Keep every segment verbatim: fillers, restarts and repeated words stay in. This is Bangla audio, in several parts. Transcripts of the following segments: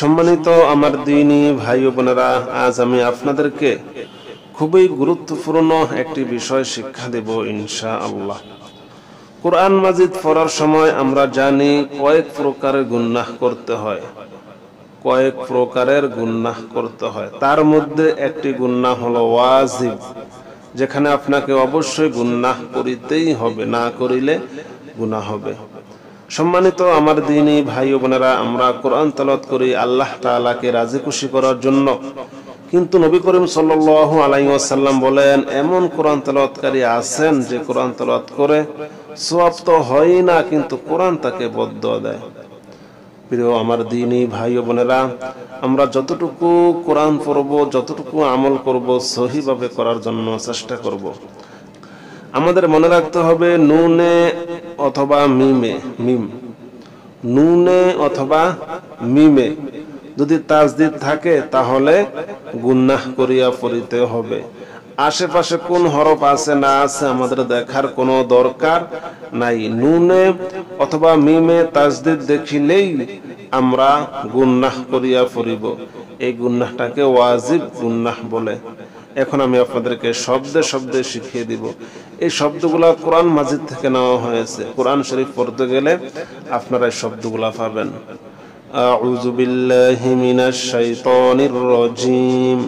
সম্মানিত আমার দিনী ভাই বোনেরা, আজ আমি আপনাদেরকে খুবই গুরুত্বপূর্ণ একটি বিষয় শিক্ষা দেব ইনশাআল্লাহ। কোরআন মাজিদ পড়ার সময় আমরা জানি কয়েক প্রকারের গুনাহ করতে হয়, কয়েক প্রকারের গুনাহ করতে হয়। তার মধ্যে একটি গুনাহ হলো ওয়াজিব, যেখানে আপনাকে অবশ্যই গুনাহ করিতেই হবে, না করিলে গুনাহ হবে। সম্মানিত আমার দিনী ভাই বোনেরা, আমরা কোরআন তেলাওয়াত করি আল্লাহ তাআলাকে রাজি খুশি করার জন্য, কিন্তু নবী করিম সাল্লাল্লাহু আলাইহি ওয়াসাল্লাম বলেন এমন কোরআন তেলাওয়াতকারী আছেন যে কোরআন তেলাওয়াত করে সওয়াব তো হয় না কিন্তু কোরআন তাকে বদদোয়া দেয়। প্রিয় আমার দিনী ভাই বোনেরা, আমরা যতটুকু কোরআন পড়ব, যতটুকু আমল করব, সহিভাবে করার জন্য চেষ্টা করব। আমাদের মনে রাখতে হবে নুনে অথবা মিমে, মিম নুনে অথবা মিমে যদি তাসদিদ থাকে তাহলে গুনাহ করিয়া পড়িতে হবে। আশেপাশে কোন হরফ আছে না আছে আমাদের দেখার কোনো দরকার নাই। নুনে অথবা মিমে তাসদিদ দেখিলেই আমরা গুনাহ করিয়া পড়িব। এই গুনাহটাকে ওয়াজিব গুনাহ বলে। এখন আমি আপনাদেরকে শব্দে শব্দে শিখিয়ে দিব। এই শব্দগুলা কোরআন মাজিদ থেকে নেওয়া হয়েছে। কোরআন শরীফ পড়তে গেলে আপনারা এই শব্দগুলা পাবেন। আউযু বিল্লাহি মিনাশ শাইতানির রাজীম,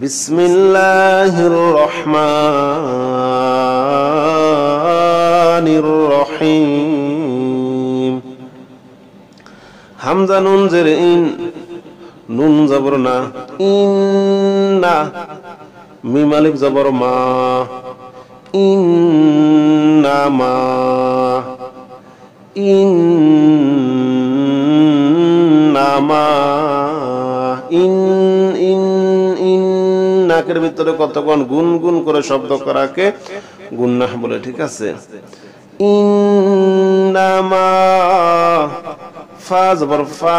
বিসমিল্লাহির রহমানির রহিম, হামজা নুন জের ইন, নুন জবর না, ইন না, মিম আলিফ জবর মা, ইন্না মা, ইন্না মা, ইন ইন ইন নাকের ভিতরে কতক্ষণ গুন গুন করে শব্দ করাকে গুনাহ বলে, ঠিক আছে। ইন্না মা, ফা জবর ফা,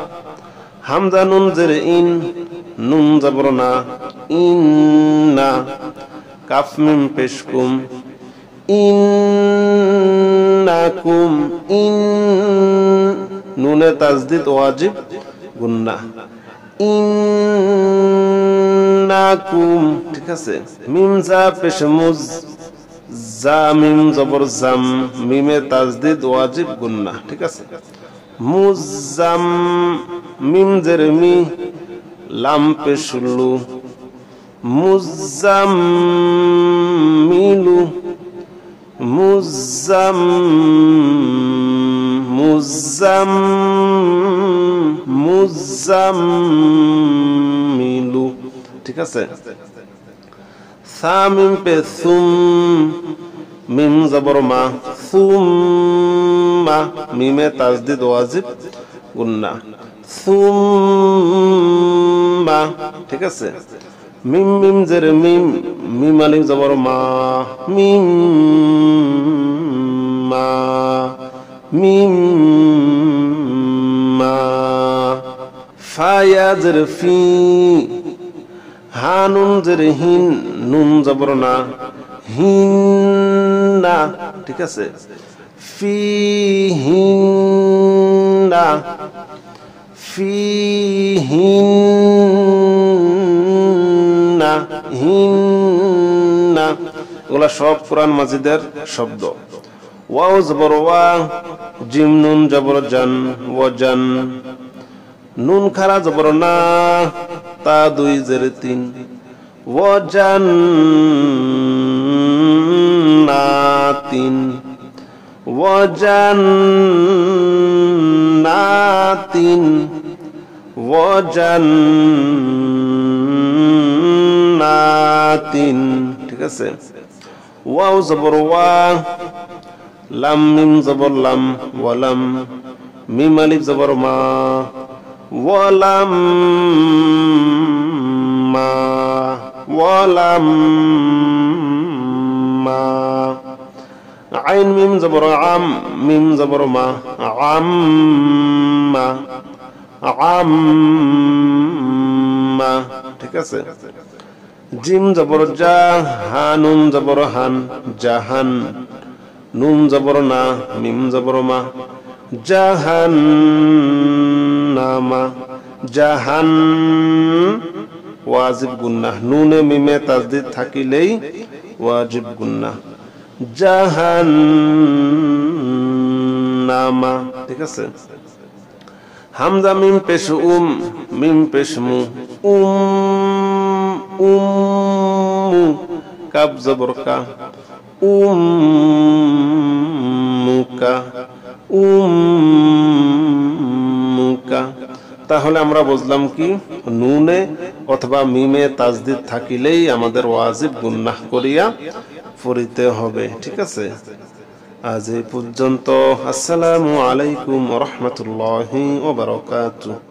হামজা নুন জের ইন, নুন জবর না, ইন্না, কাফ মিম পেশ কুম, ইন্নাকুম, ইন নুনে তাসদিদ ওয়াজিব গুনাহ, ইন্নাকুম, ঠিক আছে। মিম জা পেশ মুজ, জা মিম জবর জাম, মিমে তাসদিদ ওয়াজিব গুনাহ, ঠিক আছে। মুজাম, মিম জের মি, লাম পেশ লু, মুজাম্মিলু, মুজাম, মুজাম, মুজাম্মিলু, ঠিক আছে। সা মিম পে সুম, মিম জবর মা, সুম্মা, মিমে তাসদিদ ওয়াজিব গুনাহ, সুম্মা, ঠিক আছে। মিম মিম জের মিম, মিম আলিফ জবর মা, মিম মা, মিম মা, ফা ইয়া জের ফি, হা নুন জের হিন, নুন জবর না, হিন না, ঠিক আছে। ফি হিন না, ফি হিন না, হিন না, এগুলা সব কোরআন মাজিদের শব্দ। ওয়াও জবর ওয়া, জিম নুন জবর জান, ওয়াজান, নুন খারা জবর না, তা দুই জের তিন, ওয়াজান না, তিন, ওয়াজান না, তিন, ওয়াজান তিন, ঠিক আছে। ওয়াও জবর ওয়া, লাম মিম জবর লাম, ওয়ালাম, মিম আলিফ জবর মা, ওয়ালাম মা, لما عين ميم زبر عم ميم زبر ما عم عم ঠিক আছে জিম জবর জা হা নুন জবর হান জাহান নুন জবর না মিম জবর মা জাহান নামা জাহান ওয়াজিব গুনাহ নুনে মিমে তাসদীদ থাকিলেই ওয়াজিব গুনাহ জাহান নামা ঠিক আছে হামজা মিম পেশ উম মিম পেশ মু উম উম কাব জবর কা উম মুকা উম মুকা তাহলে আমরা বুঝলাম কি নুনে অথবা মিমে তাসদীদ থাকিলেই আমাদের ওয়াজিব গুনাহ করিয়া পড়িতে হবে ঠিক আছে আজ এই পর্যন্ত আসসালামু আলাইকুম ওয়া রাহমাতুল্লাহি ওয়া বারাকাতুহু।